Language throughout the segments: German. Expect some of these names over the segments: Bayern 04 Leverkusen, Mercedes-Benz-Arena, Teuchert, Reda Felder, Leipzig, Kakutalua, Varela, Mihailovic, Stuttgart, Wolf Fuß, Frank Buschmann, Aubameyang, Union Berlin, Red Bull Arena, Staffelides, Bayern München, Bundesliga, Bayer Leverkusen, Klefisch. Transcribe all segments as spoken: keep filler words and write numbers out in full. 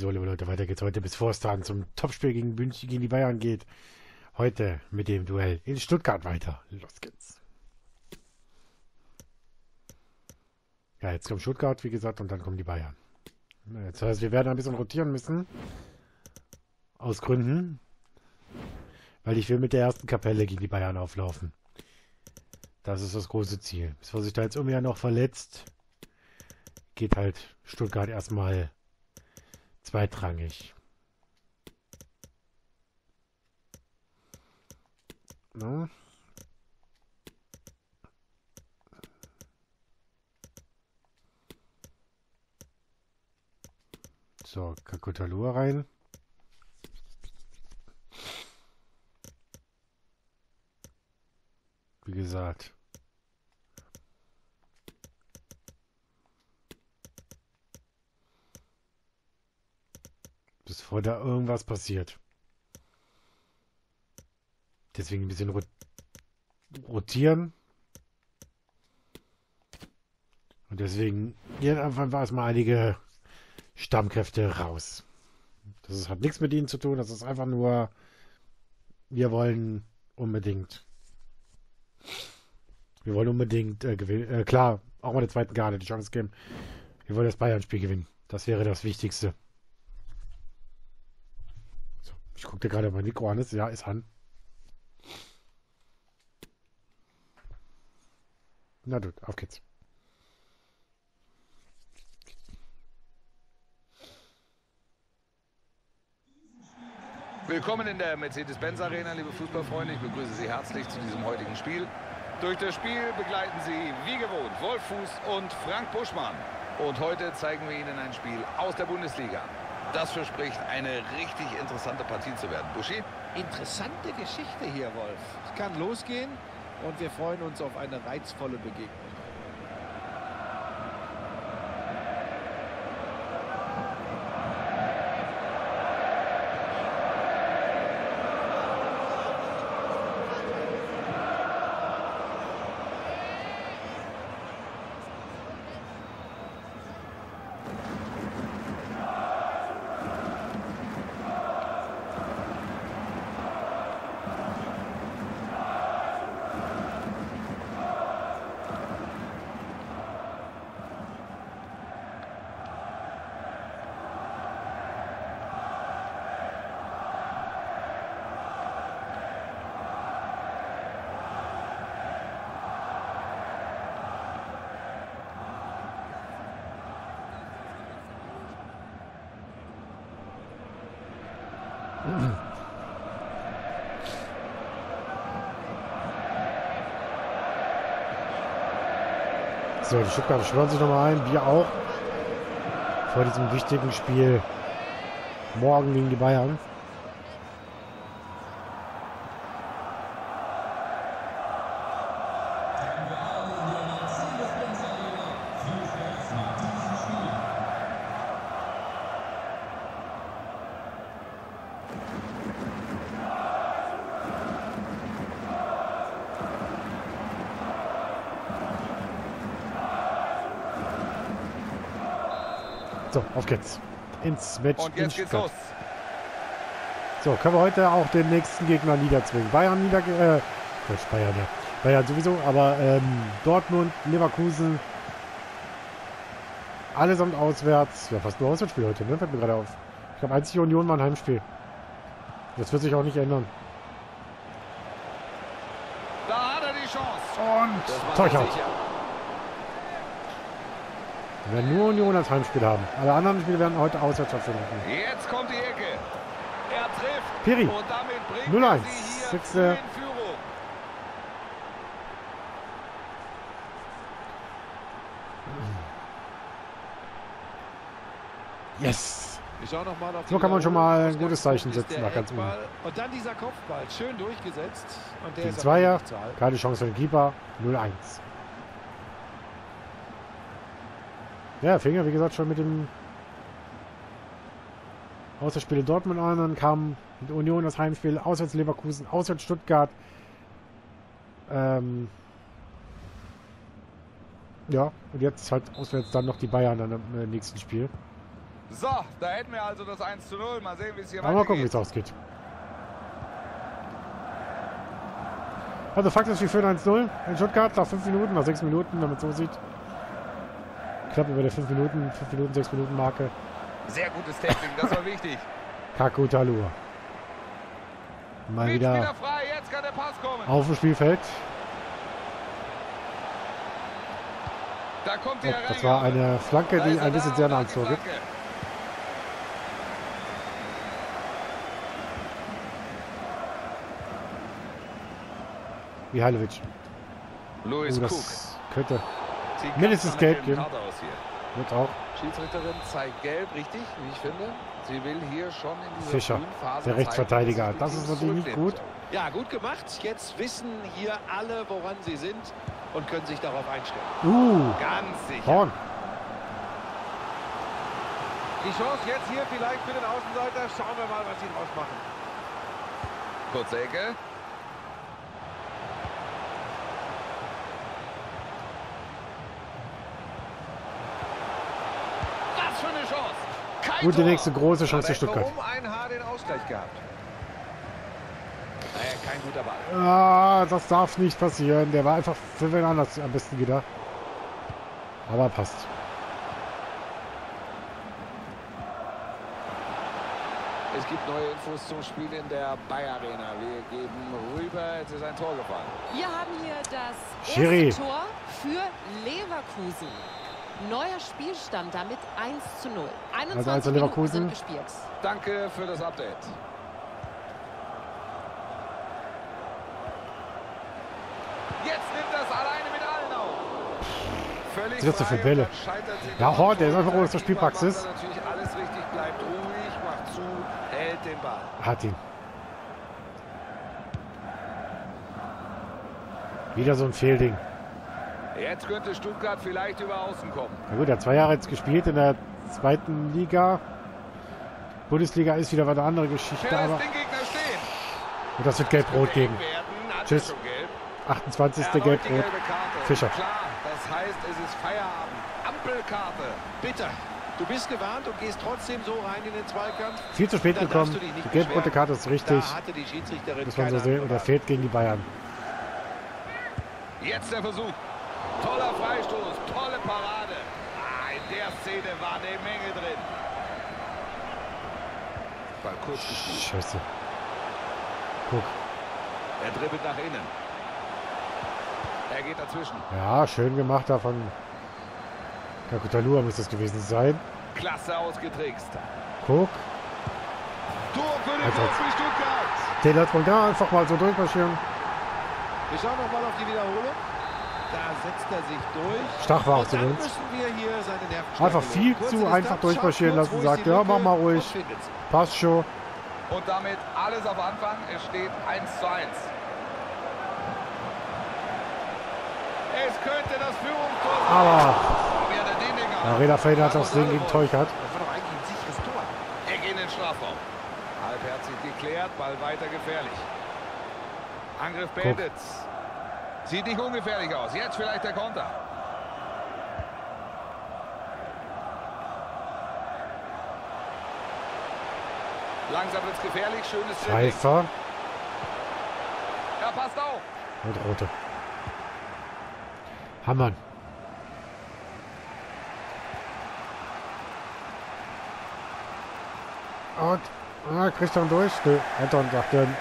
So, liebe Leute, weiter geht's heute bis Vorstan zum Topspiel gegen München, gegen die Bayern geht. Heute mit dem Duell in Stuttgart weiter. Los geht's. Ja, jetzt kommt Stuttgart, wie gesagt, und dann kommen die Bayern. Das heißt, wir werden ein bisschen rotieren müssen. Aus Gründen. Weil ich will mit der ersten Kapelle gegen die Bayern auflaufen. Das ist das große Ziel. Bis vor sich da jetzt irgendwie ja noch verletzt, geht halt Stuttgart erstmal zweitrangig. No. So, Kakutalua rein. Wie gesagt. Bevor da irgendwas passiert. Deswegen ein bisschen rot rotieren. Und deswegen jetzt einfach erstmal einige Stammkräfte raus. Das ist, hat nichts mit ihnen zu tun. Das ist einfach nur, wir wollen unbedingt wir wollen unbedingt äh, gewinnen. Äh, klar, auch mal der zweiten Garde die Chance geben. Wir wollen das Bayern-Spiel gewinnen. Das wäre das Wichtigste. So, ich gucke dir gerade mein Mikro an. Ist, ja, ist an. Na gut, auf geht's. Willkommen in der Mercedes-Benz-Arena, liebe Fußballfreunde. Ich begrüße Sie herzlich zu diesem heutigen Spiel. Durch das Spiel begleiten Sie, wie gewohnt, Wolf Fuß und Frank Buschmann. Und heute zeigen wir Ihnen ein Spiel aus der Bundesliga. Das verspricht, eine richtig interessante Partie zu werden. Buschi? Interessante Geschichte hier, Wolf. Es kann losgehen und wir freuen uns auf eine reizvolle Begegnung. So, die Stuttgarter schwören sich nochmal ein, wir auch, vor diesem wichtigen Spiel morgen gegen die Bayern. So, auf geht's. Ins Match. Und jetzt geht's los. So, können wir heute auch den nächsten Gegner niederzwingen. Bayern nieder... Äh, Bayern, ja. Bayern sowieso, aber ähm, Dortmund, Leverkusen. Allesamt auswärts. Ja, fast nur Auswärtsspiel heute, ne? Fällt mir gerade auf. Ich glaube, einzige Union war ein Heimspiel. Das wird sich auch nicht ändern. Da hat er die Chance. Und Teuchert. Wir werden nur Union als Heimspiel haben. Alle anderen Spiele werden heute auswärts stattfinden. Jetzt kommt die Ecke. Er trifft. Piri. Und damit bringt null eins. Sie hier sechste. In Führung. Yes. Ich schau noch mal auf so kann man schon mal ein gutes Zeichen setzen. Nach ganz oben. Und dann dieser Kopfball. Schön durchgesetzt. Und der den ist Zweier. Keine Chance für den Keeper. null eins. Ja, Finger, wie gesagt, schon mit dem Auswärtsspiel in Dortmund an. Dann kam mit Union das Heimspiel, auswärts Leverkusen, auswärts Stuttgart. Ähm ja, und jetzt halt auswärts dann noch die Bayern dann im nächsten Spiel. So, da hätten wir also das eins zu null. Mal sehen, wie es hier weitergeht. Mal gucken, wie es ausgeht. Also Fakt ist, wir führen eins zu null in Stuttgart nach fünf Minuten, nach sechs Minuten, wenn man es so sieht. Knapp über der fünf Minuten, fünf Minuten, sechs Minuten Marke. Sehr gutes Tackling, das war wichtig. Kakutalua. Mal wieder, wieder frei. Jetzt kann der Pass kommen. Auf dem Spielfeld. Da kommt der oh, das war eine Flanke, die ein bisschen sehr nah ans Tor geht. Mihailovic. Louis oh, das Cook. Könnte mindestens gelb geben. Wird auch. Schiedsrichterin zeigt gelb, richtig, wie ich finde. Sie will hier schon in dieser Fischer, der Rechtsverteidiger. Das ist natürlich gut. Ja, gut gemacht. Jetzt wissen hier alle, woran sie sind und können sich darauf einstellen. Uh, ganz sicher. Horn. Die Chance jetzt hier vielleicht für den Außenseiter. Schauen wir mal, was sie draus machen. Kurze Ecke. Gute nächste große Chance für Stuttgart. Um ein Haar den Ausgleich gehabt. Naja, kein guter Ball. Ah, das darf nicht passieren. Der war einfach für wen anders am besten gedacht. Aber passt. Es gibt neue Infos zum Spiel in der Bayern Arena. Wir geben rüber. Jetzt ist ein Tor gefallen. Wir haben hier das Schiri. Erste Tor für Leverkusen. Neuer Spielstand damit eins zu null. einundzwanzig also Leverkusen sind gespielt. Danke für das Update. Jetzt nimmt das alleine mit allen auf. Völlig das ist für Bälle. Ja, Horn, der ist einfach ohne zur Spielpraxis. Natürlich alles richtig, bleibt ruhig, macht zu, hält den Ball. Hat ihn. Wieder so ein Fehlding. Jetzt könnte Stuttgart vielleicht über außen kommen. Na gut, er hat zwei Jahre jetzt gespielt in der zweiten Liga. Bundesliga ist wieder eine andere Geschichte. Ja, aber den Gegner stehen. Und das wird gelb-rot gegen. Tschüss. achtundzwanzigste gelb-rot. Fischer. Klar, das heißt, es ist Feierabend. Ampelkarte. Bitte. Du bist gewarnt und gehst trotzdem so rein in den Zweikampf. Viel zu spät gekommen. Die gelb-rote Karte ist richtig. Muss man so sehen. Und er fehlt gegen die Bayern. Jetzt der Versuch. Toller Freistoß, tolle Parade. Ah, in der Szene war eine Menge drin. War kurz gespielt. Scheiße. Guck. Er dribbelt nach innen. Er geht dazwischen. Ja, schön gemacht davon. Kakutalua müsste es gewesen sein. Klasse ausgetrickst. Guck. Tor für den VfB Stuttgart. Den hat man da einfach mal so durchmarschieren. Wir schauen nochmal auf die Wiederholung. Da setzt er sich durch. Stach war auch zu uns. Einfach viel zu einfach durchmarschieren lassen. Sagt, ja, mach mal ruhig. Passt schon. Und damit alles auf Anfang. Es steht eins zu eins. Es könnte das Führungstor sein. Aber der Reda Felder hat das Ding gegen Teuchert. Das war doch eigentlich ein sicheres Tor. Er geht in den Strafraum. Halbherzig geklärt. Ball weiter gefährlich. Angriff beendet. Sieht nicht ungefährlich aus. Jetzt vielleicht der Konter. Langsam wird es gefährlich. Schönes Pfeiffer. Ja, passt auf. Und rote. Hammern. Und ah, kriegt er durch. Nö, Anton sagt dann.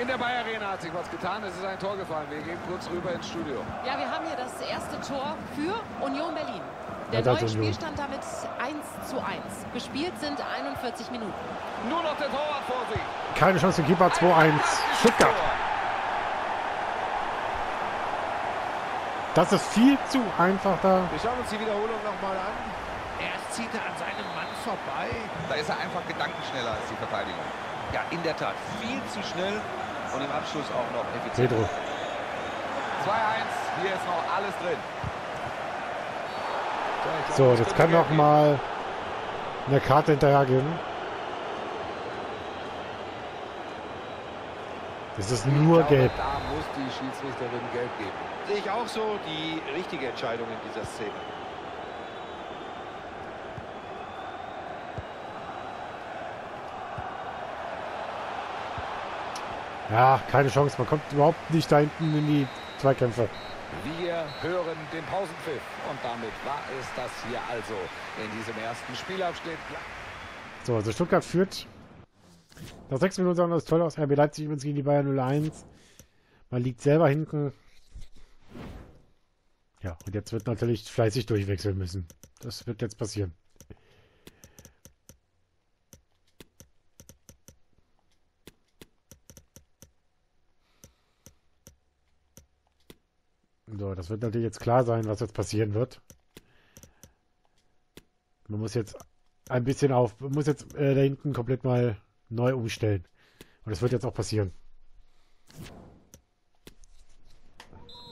In der Bayern Arena hat sich was getan. Es ist ein Tor gefallen. Wir gehen kurz rüber ins Studio. Ja, wir haben hier das erste Tor für Union Berlin. Der ja, neue Spielstand damit eins zu eins. Gespielt sind einundvierzig Minuten. Nur noch der Torwart vor sich. Keine Chance für Keeper. zwei eins. Stuttgart. Das ist viel zu einfach da. Wir schauen uns die Wiederholung nochmal an. Erst zieht er an seinem Mann vorbei. Da ist er einfach gedankenschneller als die Verteidigung. Ja, in der Tat. Viel zu schnell. Und im Abschluss auch noch effizient. Pedro. zwei eins, hier ist noch alles drin. So, jetzt kann noch mal eine Karte hinterher geben. Das ist nur gelb. Da muss die Schiedsrichterin gelb geben. Sehe ich auch so die richtige Entscheidung in dieser Szene. Ja, keine Chance. Man kommt überhaupt nicht da hinten in die Zweikämpfe. Wir hören den Pausenpfiff. Und damit war es das hier also in diesem ersten Spielabschnitt. So, also Stuttgart führt. Nach sechs Minuten sahen das toll aus. R B Leipzig übrigens gegen die Bayern null eins. Man liegt selber hinten. Ja, und jetzt wird natürlich fleißig durchwechseln müssen. Das wird jetzt passieren. So, das wird natürlich jetzt klar sein, was jetzt passieren wird. Man muss jetzt ein bisschen auf, man muss jetzt äh, da hinten komplett mal neu umstellen. Und das wird jetzt auch passieren.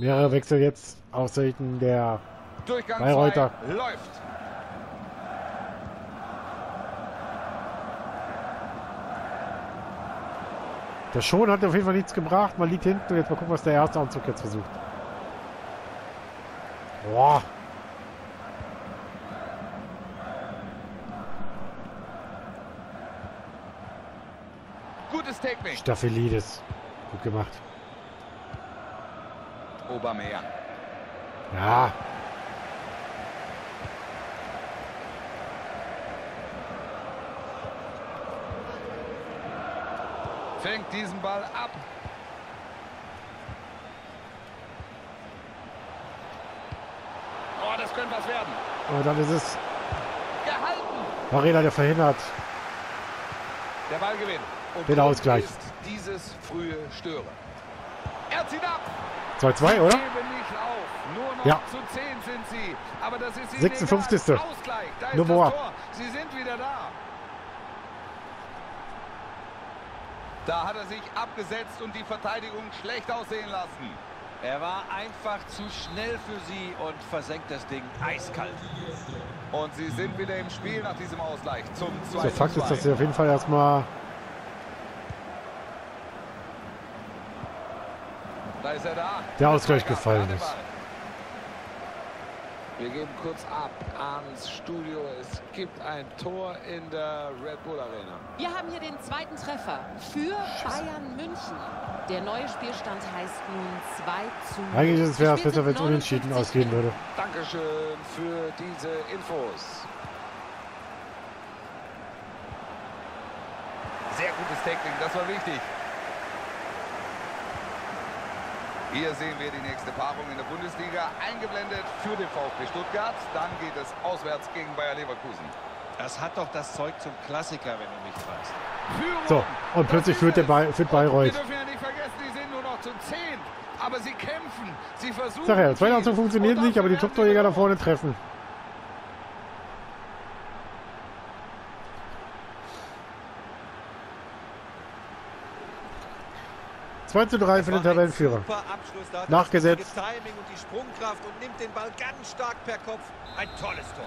Mehrere Wechsel jetzt auf Seiten der Bayreuther. Läuft. Der Schon hat auf jeden Fall nichts gebracht. Man liegt hinten. Jetzt mal gucken, was der erste Anzug jetzt versucht. Boah. Gutes Technik. Staffelides. Gut gemacht. Aubameyang. Ja. Fängt diesen Ball ab. Oh, das könnte was werden. Aber dann ist es gehalten. Varela, der verhindert. Der Ball gewinnt. Und den Ausgleich. Dieses frühe Stören. Er zieht ab. zwei zu zwei, oder? Ja. sechsundfünfzig. Nummer. Sie sind wieder da. Da hat er sich abgesetzt und die Verteidigung schlecht aussehen lassen. Er war einfach zu schnell für sie und versenkt das Ding eiskalt. Und sie sind wieder im Spiel nach diesem Ausgleich zum zweiten. Der Fakt ist, dass sie auf jeden Fall erstmal... Da ist er da. Der Ausgleich gefallen ist. Wir geben kurz ab ans Studio. Es gibt ein Tor in der Red Bull Arena. Wir haben hier den zweiten Treffer für Bayern München. Der neue Spielstand heißt nun zwei zu null. Eigentlich ist es wäre besser, wenn es unentschieden ausgehen würde. Dankeschön für diese Infos. Sehr gutes Tackling, das war wichtig. Hier sehen wir die nächste Paarung in der Bundesliga, eingeblendet für den VfB Stuttgart. Dann geht es auswärts gegen Bayer Leverkusen. Das hat doch das Zeug zum Klassiker, wenn du mich fragst. So, und plötzlich führt der Bay führt Bayreuth. Wir dürfen ja nicht vergessen, die sind nur noch zu zehn. Aber sie kämpfen, sie versuchen... Sag ja, zweiter Anzug funktioniert nicht, aber die Top-Torjäger da vorne treffen. zwei zu drei für den Tabellenführer. Nachgesetzt.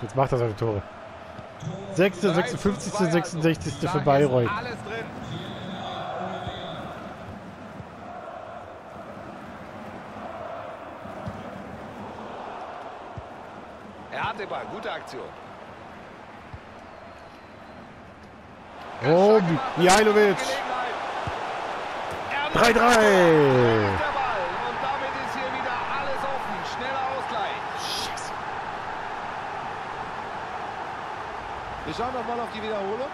Jetzt macht er seine Tore. sechs, sechsundfünfzig, sechsundsechzig für Bayreuth. Er hat den Ball, gute Aktion. Oh, Mihailovic. drei zu drei. Und damit ist hier wieder alles offen. Schneller Ausgleich. Scheiße. Wir schauen nochmal auf die Wiederholung.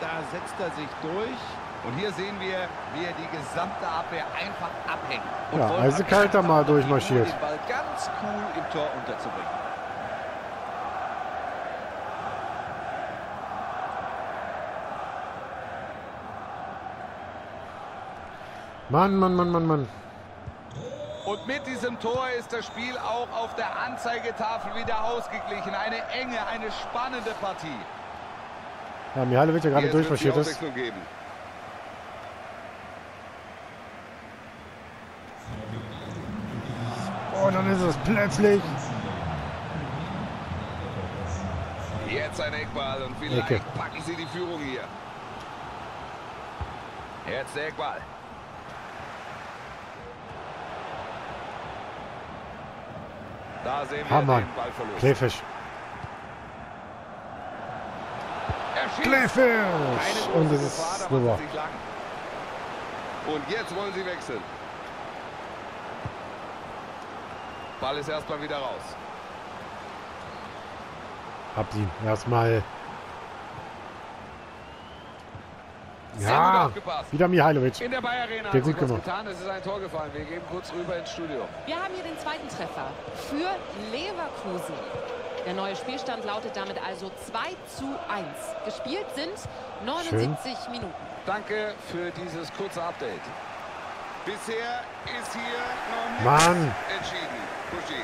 Da setzt er sich durch. Und hier sehen wir, wie er die gesamte Abwehr einfach abhängt. Und ja, also kalter mal durchmarschiert. Den Ball ganz cool im Tor unterzubringen. Mann, Mann, Mann, Mann, Mann. Und mit diesem Tor ist das Spiel auch auf der Anzeigetafel wieder ausgeglichen. Eine enge, eine spannende Partie. Ja, Mihailovic ja gerade durchmarschiert ist. Und dann ist es plötzlich. Jetzt ein Eckball und vielleicht okay. Packen sie die Führung hier. Jetzt der Eckball. Da sehen wir Hammer. Den Ballverlust. Klefisch. Klefisch! Und es ist rüber. Und jetzt wollen sie wechseln. Ball ist erstmal wieder raus. Habt ihn erstmal. Ja, wieder Mihailovic. In der Bayern-Arena hat sich was getan, es ist ein Tor gefallen. Wir gehen kurz rüber ins Studio. Wir haben hier den zweiten Treffer für Leverkusen. Der neue Spielstand lautet damit also zwei zu eins. Gespielt sind neunundsiebzig Schön. Minuten. Danke für dieses kurze Update. Bisher ist hier noch Mann. entschieden. Buschi.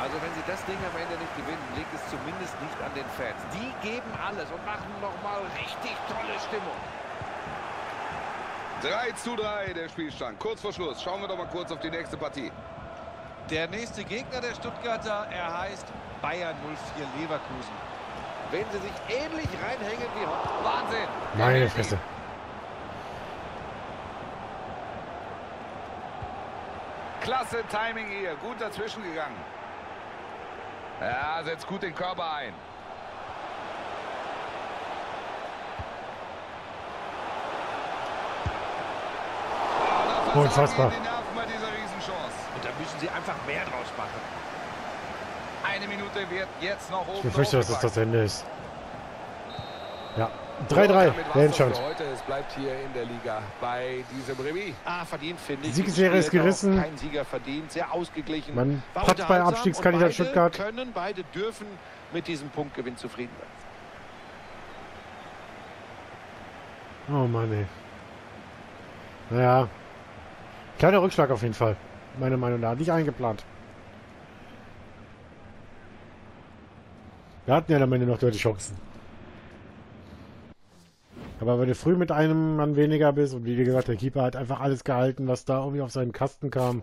Also wenn sie das Ding am Ende nicht gewinnen, liegt es zumindest nicht an den Fans. Die geben alles und machen nochmal richtig tolle Stimmung. drei zu drei der Spielstand. Kurz vor Schluss. Schauen wir doch mal kurz auf die nächste Partie. Der nächste Gegner der Stuttgarter, er heißt Bayern null vier Leverkusen. Wenn sie sich ähnlich reinhängen wie heute. Wahnsinn! Meine Fresse. Klasse Timing hier. Gut dazwischen gegangen. Ja, setzt gut den Körper ein. Unfassbar. Und da müssen sie einfach mehr draus machen. Eine Minute wird jetzt noch oben. Ich befürchte, dass es das Ende ist. Ja, drei drei. Der Endstand. Es bleibt hier in der Liga bei diesem Remis. Ah, verdient, finde ich. Die Siegesserie ist gerissen. Kein Sieger verdient, sehr ausgeglichen. Man hat bei Abstiegskandidat Stuttgart. Können beide dürfen mit diesem Punktgewinn zufrieden sein. Oh Mann, ey. Naja. Kleiner Rückschlag auf jeden Fall. Meiner Meinung nach. Nicht eingeplant. Wir hatten ja am Ende noch deutlich Chancen. Aber wenn du früh mit einem Mann weniger bist und wie gesagt, der Keeper hat einfach alles gehalten, was da irgendwie auf seinen Kasten kam.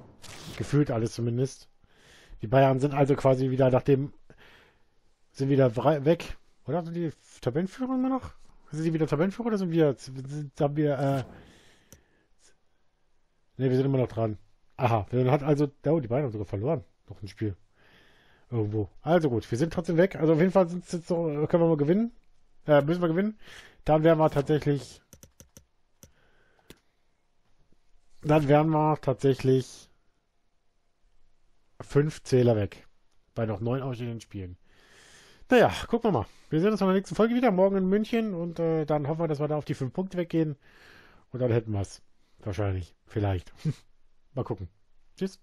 Gefühlt alles zumindest. Die Bayern sind also quasi wieder nach dem... sind wieder weg. Oder sind die Tabellenführer immer noch? Sind die wieder Tabellenführer oder sind wir... Sind, haben wir äh, ne, wir sind immer noch dran. Aha, dann hat also... Oh, die Bayern haben sogar verloren. Noch ein Spiel. Irgendwo. Also gut, wir sind trotzdem weg. Also auf jeden Fall sind's jetzt so, können wir mal gewinnen. Äh, müssen wir gewinnen. Dann wären wir tatsächlich... Dann wären wir tatsächlich... Fünf Zähler weg. Bei noch neun ausstehenden Spielen. Naja, gucken wir mal. Wir sehen uns in der nächsten Folge wieder. Morgen in München. Und äh, dann hoffen wir, dass wir da auf die fünf Punkte weggehen. Und dann hätten wir es. Wahrscheinlich. Vielleicht. Mal gucken. Tschüss.